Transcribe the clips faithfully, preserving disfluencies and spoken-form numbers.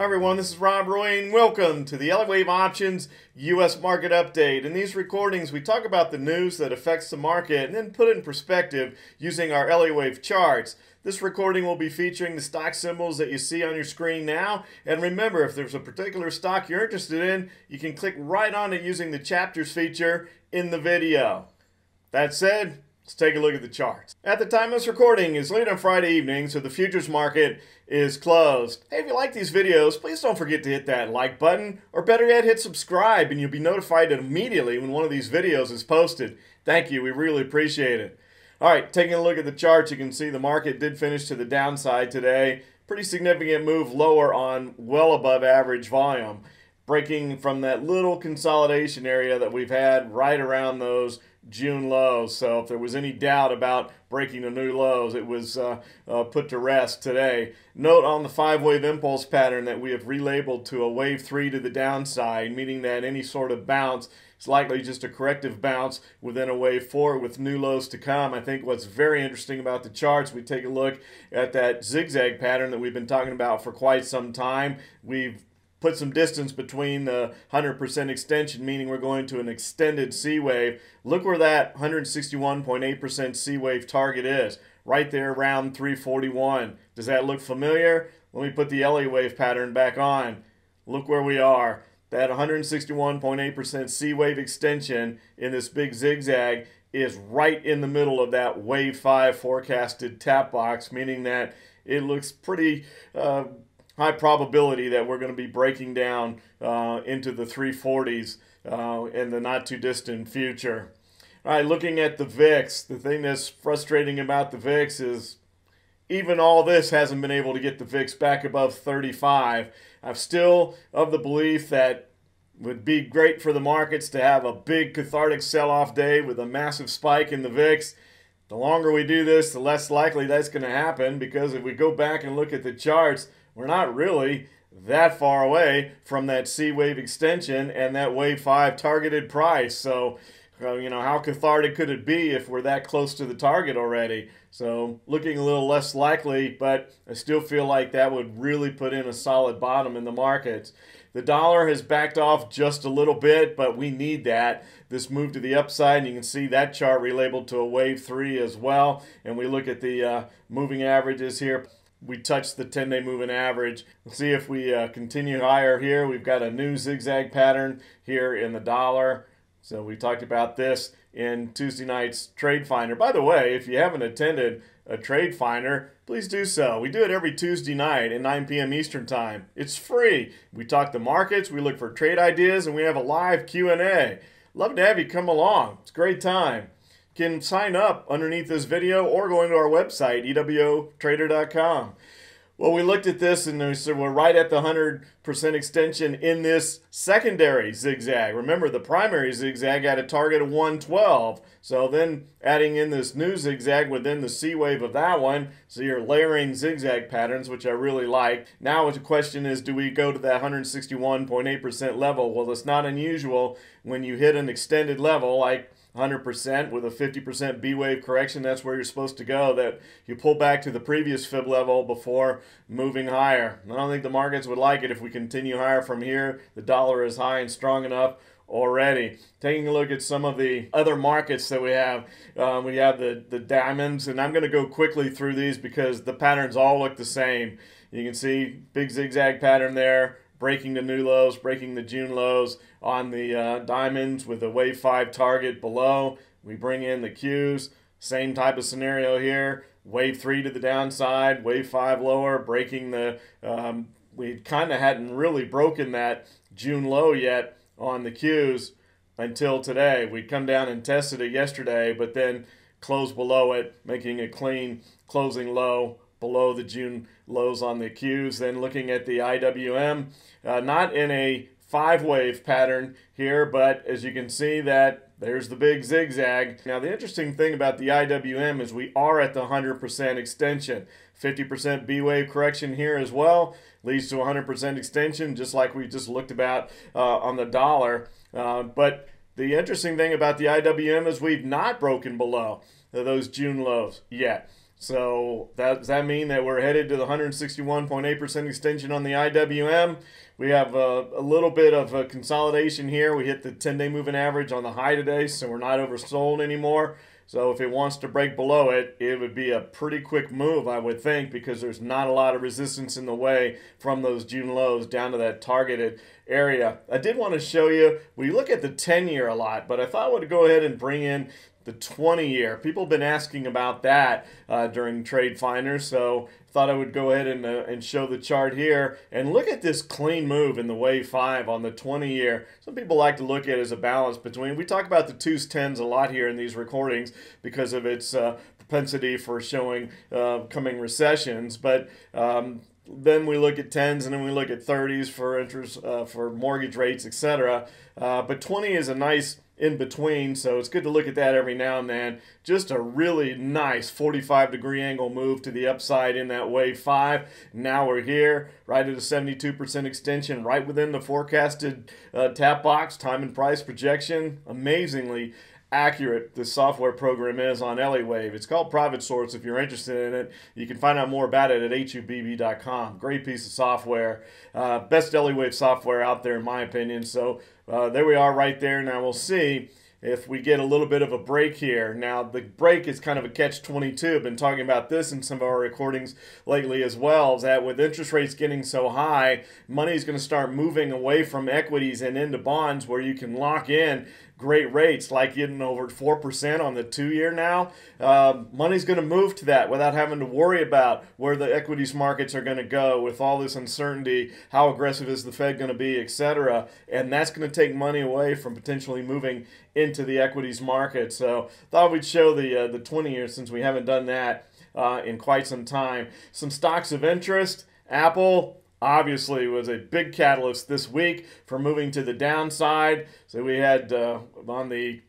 Hi everyone, this is Rob Roy and welcome to the Elliott Wave Options U S Market Update. In these recordings, we talk about the news that affects the market and then put it in perspective using our Elliott Wave charts. This recording will be featuring the stock symbols that you see on your screen now. And remember, if there's a particular stock you're interested in, you can click right on it using the chapters feature in the video. That said, let's take a look at the charts. At the time of this recording is late on Friday evening, so the futures market is closed. Hey, if you like these videos, please don't forget to hit that like button, or better yet, hit subscribe, and you'll be notified immediately when one of these videos is posted. Thank you, we really appreciate it. All right, taking a look at the charts, you can see the market did finish to the downside today. Pretty significant move lower on well above average volume, breaking from that little consolidation area that we've had right around those June lows. So if there was any doubt about breaking the new lows, it was uh, uh, put to rest today. Note on the five wave impulse pattern that we have relabeled to a wave three to the downside, meaning that any sort of bounce is likely just a corrective bounce within a wave four with new lows to come. I think what's very interesting about the charts, we take a look at that zigzag pattern that we've been talking about for quite some time. We've put some distance between the one hundred percent extension, meaning we're going to an extended C wave. Look where that one hundred sixty-one point eight percent C wave target is, right there around three forty-one. Does that look familiar? Let me put the Elliott wave pattern back on. Look where we are. That one hundred sixty-one point eight percent C wave extension in this big zigzag is right in the middle of that wave five forecasted tap box, meaning that it looks pretty uh, high probability that we're going to be breaking down uh, into the three forties uh, in the not too distant future. All right, looking at the V I X, the thing that's frustrating about the V I X is even all this hasn't been able to get the V I X back above thirty-five. I'm still of the belief that it would be great for the markets to have a big cathartic sell-off day with a massive spike in the V I X. The longer we do this, the less likely that's going to happen, because if we go back and look at the charts, we're not really that far away from that C wave extension and that wave five targeted price. So, you know, how cathartic could it be if we're that close to the target already? So looking a little less likely, but I still feel like that would really put in a solid bottom in the markets. The dollar has backed off just a little bit, but we need that. This move to the upside, and you can see that chart relabeled to a wave three as well. And we look at the uh, moving averages here. We touched the ten day moving average. Let's see if we uh, continue higher here. We've got a new zigzag pattern here in the dollar. So we talked about this in Tuesday night's Trade Finder. By the way, if you haven't attended a Trade Finder, please do so. We do it every Tuesday night at nine p m Eastern Time. It's free. We talk the markets, we look for trade ideas, and we have a live Q and A. Love to have you come along. It's a great time. You can sign up underneath this video or go into our website, e w o trader dot com. Well, we looked at this and we said we're right at the one hundred percent extension in this secondary zigzag. Remember, the primary zigzag had a target of one twelve. So then adding in this new zigzag within the C wave of that one, so you're layering zigzag patterns, which I really like. Now the question is, do we go to that one hundred sixty-one point eight percent level? Well, it's not unusual when you hit an extended level like one hundred percent with a fifty percent B wave correction. That's where you're supposed to go, that you pull back to the previous F I B level before moving higher. I don't think the markets would like it if we continue higher from here. The dollar is high and strong enough already. Taking a look at some of the other markets that we have, uh, we have the, the diamonds, and I'm going to go quickly through these because the patterns all look the same. You can see big zigzag pattern there, breaking the new lows, breaking the June lows on the uh, diamonds with a wave five target below. We bring in the Qs, same type of scenario here. Wave three to the downside, wave five lower, breaking the, um, we kind of hadn't really broken that June low yet on the Qs until today. We'd come down and tested it yesterday, but then closed below it, making a clean closing low below the June lows on the Qs. Then looking at the I W M, uh, not in a five-wave pattern here, but as you can see that there's the big zigzag. Now the interesting thing about the I W M is we are at the one hundred percent extension. fifty percent B-wave correction here as well leads to one hundred percent extension, just like we just looked about uh, on the dollar. Uh, but the interesting thing about the I W M is we've not broken below those June lows yet. So that, does that mean that we're headed to the one sixty-one point eight percent extension on the I W M? We have a, a little bit of a consolidation here. We hit the ten-day moving average on the high today, so we're not oversold anymore. So if it wants to break below it, it would be a pretty quick move, I would think, because there's not a lot of resistance in the way from those June lows down to that targeted area. I did want to show you, we look at the ten-year a lot, but I thought I would go ahead and bring in the twenty-year. People have been asking about that uh, during Trade Finder, so thought I would go ahead and, uh, and show the chart here. And look at this clean move in the wave five on the twenty-year. Some people like to look at it as a balance between, we talk about the twos, tens a lot here in these recordings because of its uh, propensity for showing uh, coming recessions. But um, then we look at tens, and then we look at thirties for interest, uh, for mortgage rates, et cetera. Uh, but twenty is a nice in between, so it's good to look at that every now and then. Just a really nice forty-five degree angle move to the upside in that wave five. Now we're here, right at a seventy-two percent extension, right within the forecasted uh, tap box, time and price projection. Amazingly accurate the software program is on Elliott Wave. It's called ProfitSource if you're interested in it. You can find out more about it at H U B B dot com. Great piece of software. Uh, best Elliott Wave software out there in my opinion. So uh, there we are right there. Now we'll see if we get a little bit of a break here. Now the break is kind of a catch twenty-two. I've been talking about this in some of our recordings lately as well, is that with interest rates getting so high, money's going to start moving away from equities and into bonds where you can lock in great rates, like getting over four percent on the two-year now. Uh, money's going to move to that without having to worry about where the equities markets are going to go with all this uncertainty, how aggressive is the Fed going to be, et cetera. And that's going to take money away from potentially moving into the equities market. So thought we'd show the, uh, the twenty-year since we haven't done that uh, in quite some time. Some stocks of interest, Apple, obviously was a big catalyst this week for moving to the downside. So we had uh, on the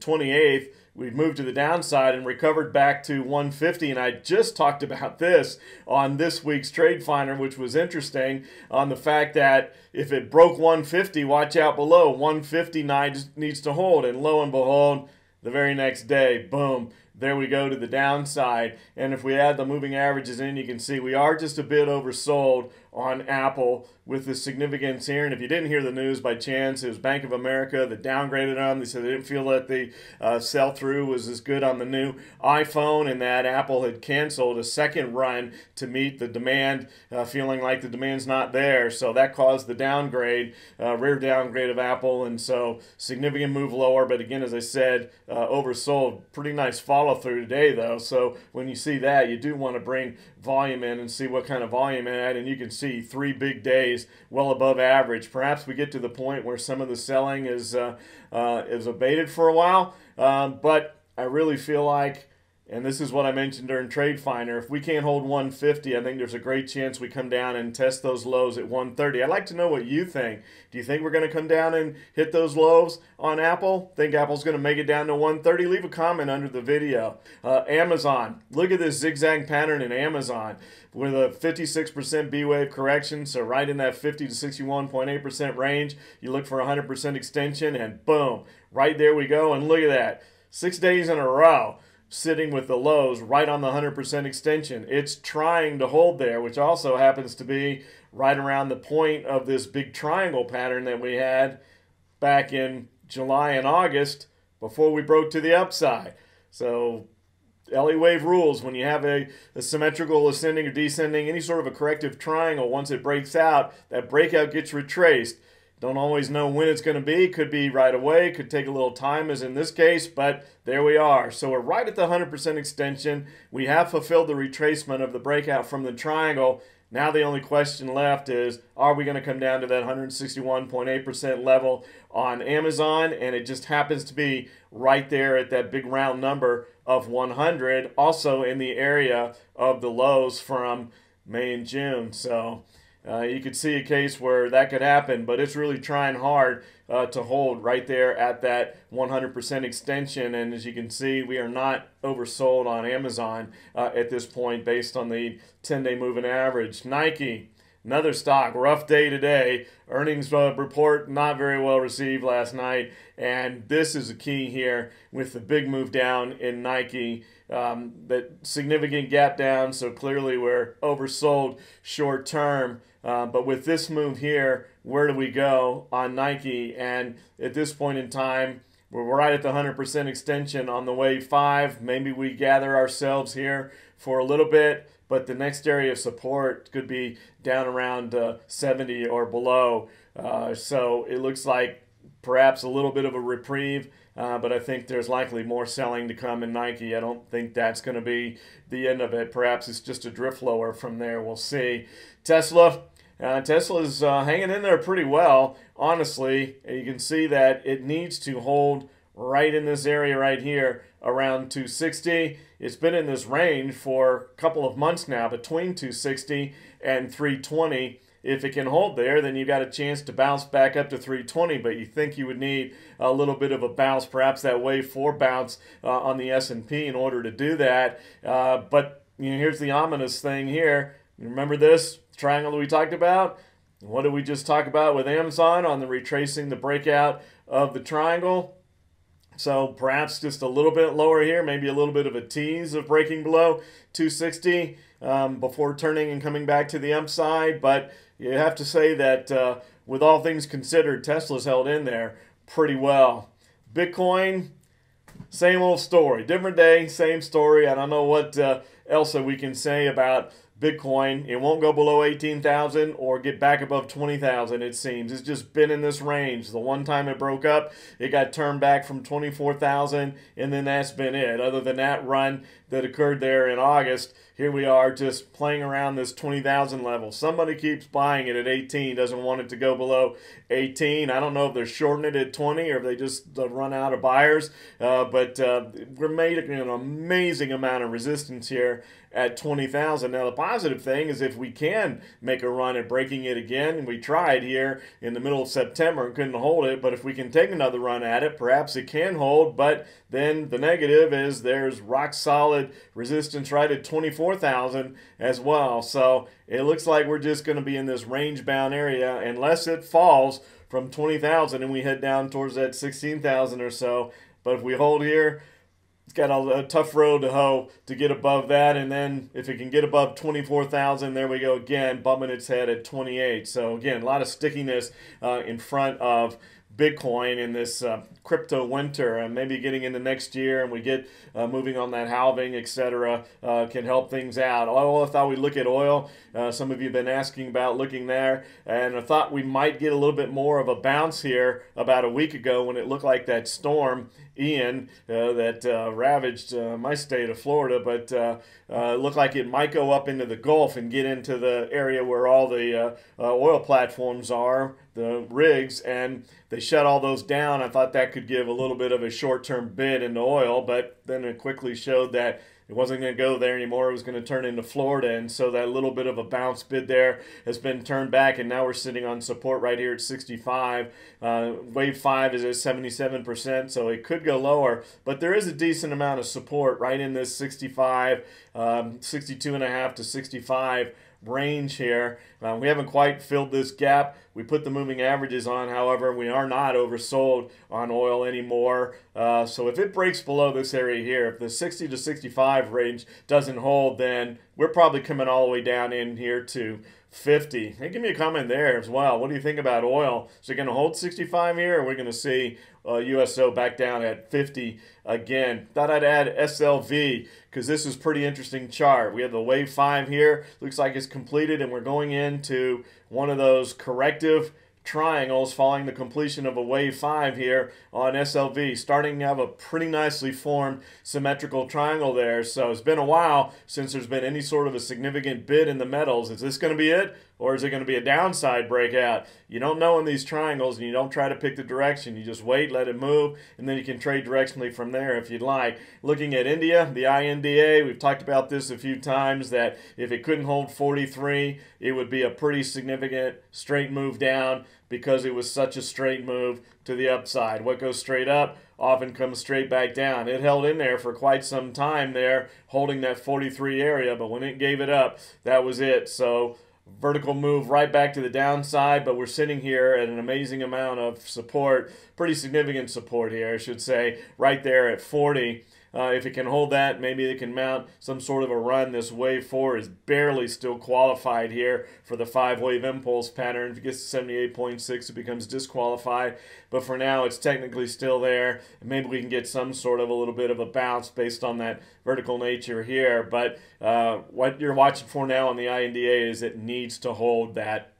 twenty-eighth, we've moved to the downside and recovered back to one fifty. And I just talked about this on this week's Trade Finder, which was interesting on the fact that if it broke one fifty, watch out below. one fifty-nine needs to hold. And lo and behold, the very next day, boom, there we go to the downside. And if we add the moving averages in, you can see we are just a bit oversold on Apple with the significance here. And if you didn't hear the news by chance, it was Bank of America that downgraded them. They said they didn't feel that the uh, sell-through was as good on the new iPhone, and that Apple had canceled a second run to meet the demand, uh, feeling like the demand's not there. So that caused the downgrade, uh, rare downgrade of Apple, and so significant move lower. But again, as I said, uh, oversold. Pretty nice follow-through today, though. So when you see that, you do want to bring volume in and see what kind of volume add, and you can see three big days well above average. Perhaps we get to the point where some of the selling is uh, uh, is abated for a while, um, but I really feel like, and this is what I mentioned during Trade Finder, if we can't hold one fifty, I think there's a great chance we come down and test those lows at one thirty. I'd like to know what you think. Do you think we're going to come down and hit those lows on Apple? Think Apple's going to make it down to one thirty? Leave a comment under the video. Uh, Amazon. Look at this zigzag pattern in Amazon with a fifty-six percent B-wave correction, so right in that fifty to sixty-one point eight percent range. You look for one hundred percent extension, and boom, right there we go. And look at that, six days in a row sitting with the lows right on the one hundred percent extension. It's trying to hold there, which also happens to be right around the point of this big triangle pattern that we had back in July and August before we broke to the upside. So Elliott Wave rules, when you have a, a symmetrical ascending or descending, any sort of a corrective triangle, once it breaks out, that breakout gets retraced. Don't always know when it's going to be. Could be right away. Could take a little time, as in this case, but there we are. So we're right at the one hundred percent extension. We have fulfilled the retracement of the breakout from the triangle. Now the only question left is, are we going to come down to that one sixty-one point eight percent level on Amazon? And it just happens to be right there at that big round number of one hundred, also in the area of the lows from May and June. So Uh, you could see a case where that could happen, but it's really trying hard uh, to hold right there at that one hundred percent extension. And as you can see, we are not oversold on Amazon uh, at this point based on the ten-day moving average. Nike. Another stock, rough day today. Earnings report not very well received last night. And this is a key here with the big move down in Nike. Um, that significant gap down, so clearly we're oversold short term. Uh, but with this move here, where do we go on Nike? And at this point in time, we're right at the one hundred percent extension on the wave five. Maybe we gather ourselves here for a little bit, but the next area of support could be down around uh, seventy or below. Uh, so it looks like perhaps a little bit of a reprieve, uh, but I think there's likely more selling to come in Nike. I don't think that's going to be the end of it. Perhaps it's just a drift lower from there. We'll see. Tesla. Uh, Tesla's uh, hanging in there pretty well, honestly. You can see that it needs to hold right in this area right here around two sixty. It's been in this range for a couple of months now, between two sixty and three twenty. If it can hold there, then you've got a chance to bounce back up to three twenty, but you think you would need a little bit of a bounce, perhaps that wave four bounce uh, on the S and P in order to do that. Uh, but you know, here's the ominous thing here. Remember this triangle that we talked about? What did we just talk about with Amazon on the retracing the breakout of the triangle? So perhaps just a little bit lower here, maybe a little bit of a tease of breaking below two sixty um, before turning and coming back to the upside. But you have to say that uh, with all things considered, Tesla's held in there pretty well. Bitcoin, same old story. Different day, same story. I don't know what uh, else that we can say about Bitcoin. It won't go below eighteen thousand or get back above twenty thousand, it seems. It's just been in this range. The one time it broke up, it got turned back from twenty-four thousand, and then that's been it. Other than that run that occurred there in August, here we are just playing around this twenty thousand level. Somebody keeps buying it at eighteen, doesn't want it to go below eighteen. I don't know if they're shorting it at twenty or if they just run out of buyers, uh, but uh, we're making an amazing amount of resistance here at twenty thousand. Now, the positive thing is if we can make a run at breaking it again, and we tried here in the middle of September and couldn't hold it, but if we can take another run at it, perhaps it can hold. But then the negative is there's rock solid resistance right at twenty-four thousand as well. So it looks like we're just going to be in this range bound area unless it falls from twenty thousand and we head down towards that sixteen thousand or so. But if we hold here, it's got a, a tough road to hoe to get above that. And then if it can get above twenty-four thousand, there we go again, bumping its head at twenty-eight. So again, a lot of stickiness uh, in front of Bitcoin in this uh, crypto winter, and maybe getting into next year and we get uh, moving on that halving, et cetera, uh, can help things out. Oil, I thought we'd look at oil. Uh, some of you have been asking about looking there, and I thought we might get a little bit more of a bounce here about a week ago when it looked like that storm, Ian, uh, that uh, ravaged uh, my state of Florida, but uh, uh, it looked like it might go up into the Gulf and get into the area where all the uh, uh, oil platforms are, the rigs, and they shut all those down. I thought that could give a little bit of a short-term bid into oil, but then it quickly showed that it wasn't going to go there anymore. It was going to turn into Florida, and so that little bit of a bounce bid there has been turned back, and now we're sitting on support right here at sixty-five. Uh, wave five is at seventy-seven percent, so it could go lower, but there is a decent amount of support right in this sixty-five, um, sixty-two point five to sixty-five range here. Uh, we haven't quite filled this gap. We put the moving averages on, however, we are not oversold on oil anymore. Uh, so if it breaks below this area here, if the sixty to sixty-five range doesn't hold, then we're probably coming all the way down in here to fifty. Hey, give me a comment there as well. What do you think about oil? Is it going to hold sixty-five here, or we're going to see uh, U S O back down at fifty again? Thought I'd add S L V because this is a pretty interesting chart. We have the wave five here. Looks like it's completed, and we're going into one of those corrective triangles following the completion of a wave five here on S L V, starting to have a pretty nicely formed symmetrical triangle there. So it's been a while since there's been any sort of a significant bid in the metals. Is this going to be it? Or is it going to be a downside breakout? You don't know in these triangles, and you don't try to pick the direction. You just wait, let it move, and then you can trade directionally from there if you'd like. Looking at India, the I N D A, we've talked about this a few times, that if it couldn't hold forty-three, it would be a pretty significant straight move down because it was such a straight move to the upside. What goes straight up often comes straight back down. It held in there for quite some time there, holding that forty-three area, but when it gave it up, that was it. So Vertical move right back to the downside, but we're sitting here at an amazing amount of support, pretty significant support here, I should say, right there at forty. Uh, if it can hold that, maybe it can mount some sort of a run. This wave four is barely still qualified here for the five-wave impulse pattern. If it gets to seventy-eight point six, it becomes disqualified. But for now, it's technically still there. And maybe we can get some sort of a little bit of a bounce based on that vertical nature here. But uh, what you're watching for now on the I N D A is it needs to hold that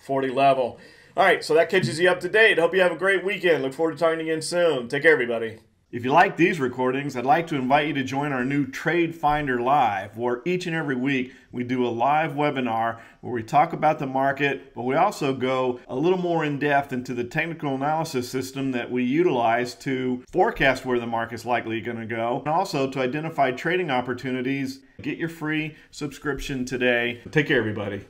forty level. All right, so that catches you up to date. Hope you have a great weekend. Look forward to talking again soon. Take care, everybody. If you like these recordings, I'd like to invite you to join our new Trade Finder Live, where each and every week we do a live webinar where we talk about the market, but we also go a little more in depth into the technical analysis system that we utilize to forecast where the market's likely going to go, and also to identify trading opportunities. Get your free subscription today. Take care, everybody.